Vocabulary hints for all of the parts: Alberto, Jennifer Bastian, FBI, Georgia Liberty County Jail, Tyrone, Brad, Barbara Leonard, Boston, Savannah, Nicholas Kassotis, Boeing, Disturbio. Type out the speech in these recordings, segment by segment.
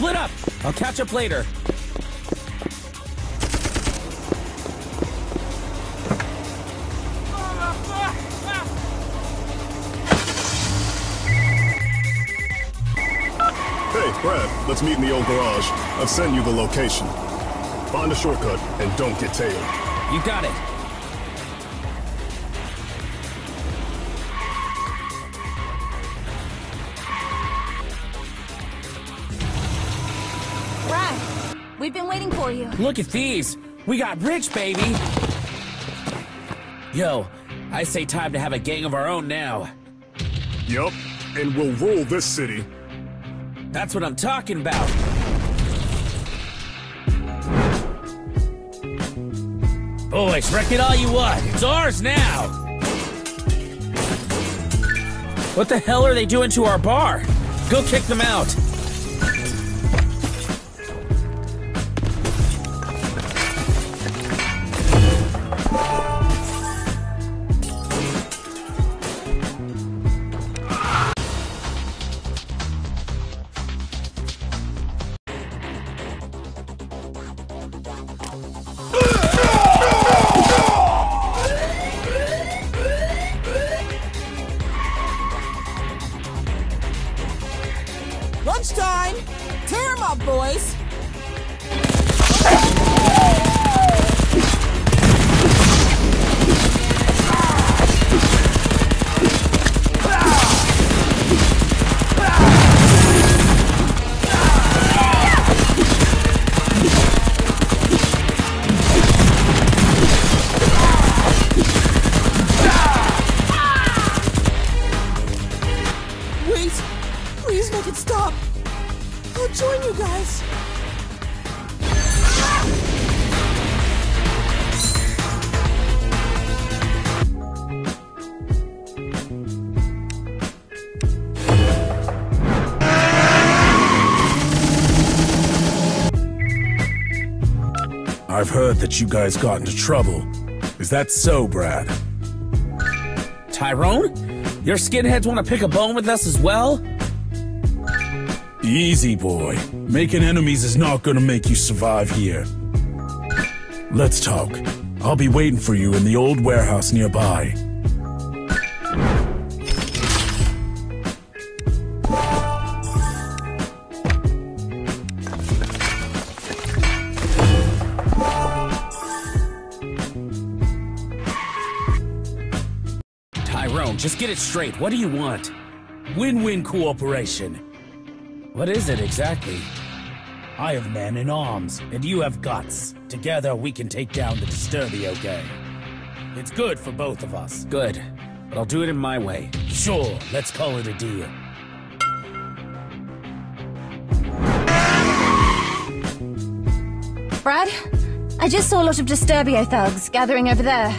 Split up! I'll catch up later. Hey, Brad, let's meet in the old garage. I've sent you the location. Find a shortcut and don't get tailed. You got it. Brad, we've been waiting for you. Look at these. We got rich, baby. Yo, I say time to have a gang of our own now. Yup, and we'll rule this city. That's what I'm talking about. Boys, wreck it all you want. It's ours now. What the hell are they doing to our bar? Go kick them out. Lunchtime! Tear 'em up, boys! Please make it stop. I'll join you guys. I've heard that you guys got into trouble. Is that so, Brad? Tyrone? Your skinheads want to pick a bone with us as well? Easy, boy. Making enemies is not gonna make you survive here. Let's talk. I'll be waiting for you in the old warehouse nearby. Tyrone, just get it straight. What do you want? Win-win cooperation. What is it exactly? I have men in arms, and you have guts. Together, we can take down the Disturbio gang. It's good for both of us. Good, but I'll do it in my way. Sure, let's call it a deal. Brad, I just saw a lot of Disturbio thugs gathering over there.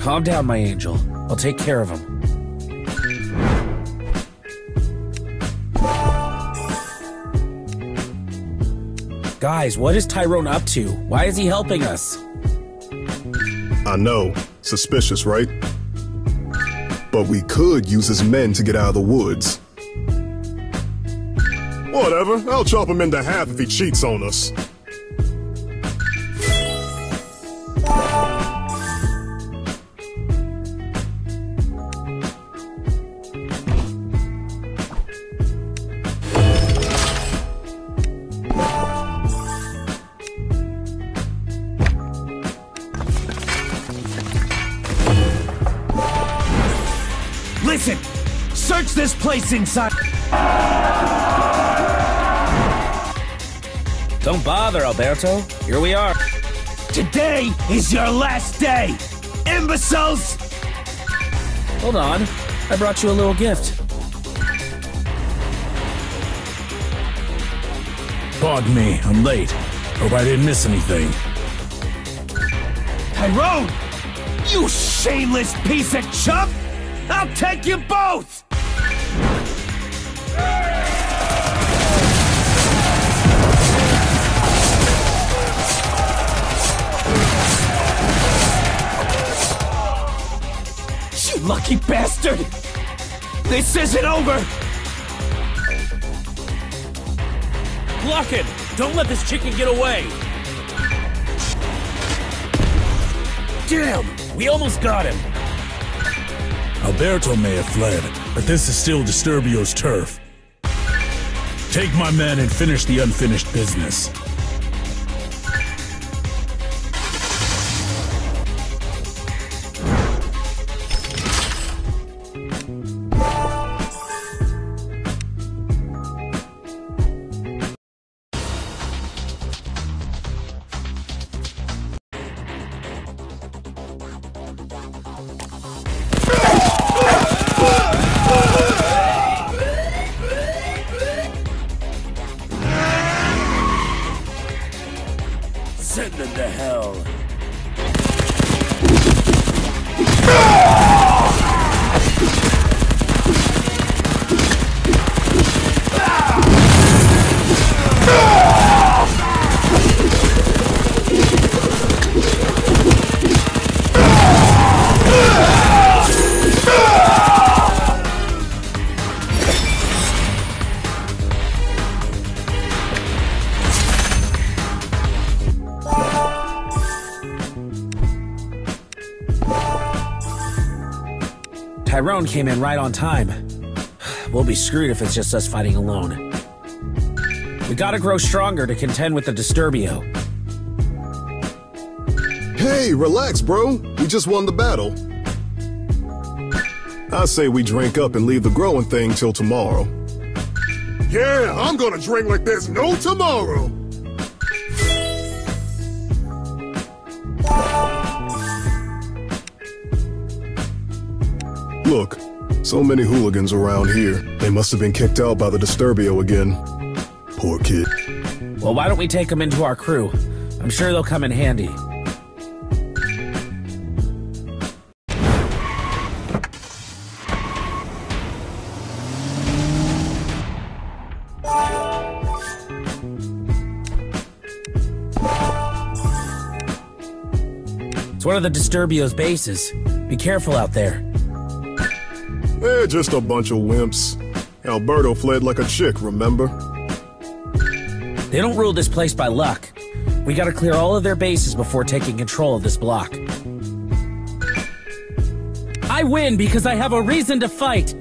Calm down, my angel. I'll take care of them. Guys, what is Tyrone up to? Why is he helping us? I know. Suspicious, right? But we could use his men to get out of the woods. Whatever. I'll chop him into half if he cheats on us. Listen! Search this place inside! Don't bother, Alberto. Here we are. Today is your last day, imbeciles! Hold on. I brought you a little gift. Pardon me, I'm late. Hope I didn't miss anything. Tyrone! You shameless piece of chump! I'll take you both! You lucky bastard! This isn't over! Block him! Don't let this chicken get away! Damn! We almost got him! Alberto may have fled, but this is still Disturbio's turf. Take my men and finish the unfinished business. Send them to hell. Tyrone came in right on time. We'll be screwed if it's just us fighting alone. We gotta grow stronger to contend with the Disturbio. Hey, relax, bro. We just won the battle. I say we drink up and leave the growing thing till tomorrow. Yeah, I'm gonna drink like there's no tomorrow. Look, so many hooligans around here. They must have been kicked out by the Disturbio again. Poor kid. Well, why don't we take them into our crew? I'm sure they'll come in handy. It's one of the Disturbio's bases. Be careful out there. They're just a bunch of wimps. Alberto fled like a chick, remember? They don't rule this place by luck. We gotta clear all of their bases before taking control of this block. I win because I have a reason to fight!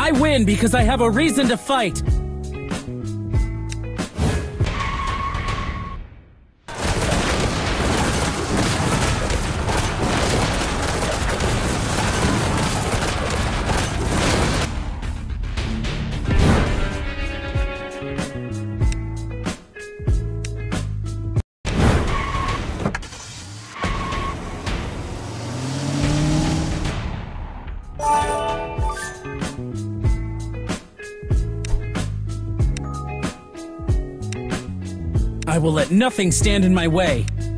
I win because I have a reason to fight! I will let nothing stand in my way. Wow,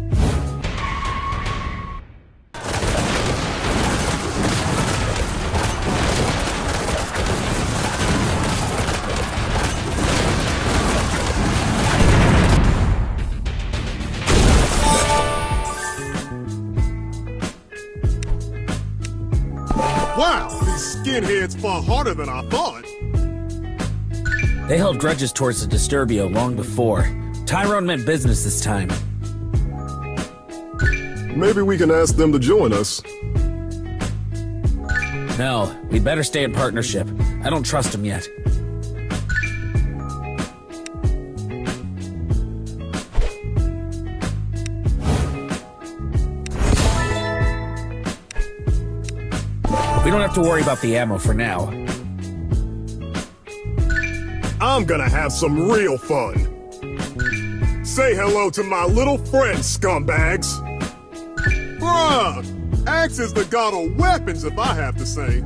these skinheads fought harder than I thought. They held grudges towards the Disturbio long before. Tyrone meant business this time. Maybe we can ask them to join us. No, we'd better stay in partnership. I don't trust them yet. We don't have to worry about the ammo for now. I'm gonna have some real fun. Say hello to my little friend, scumbags! Bruh! Axe is the god of weapons, if I have to say.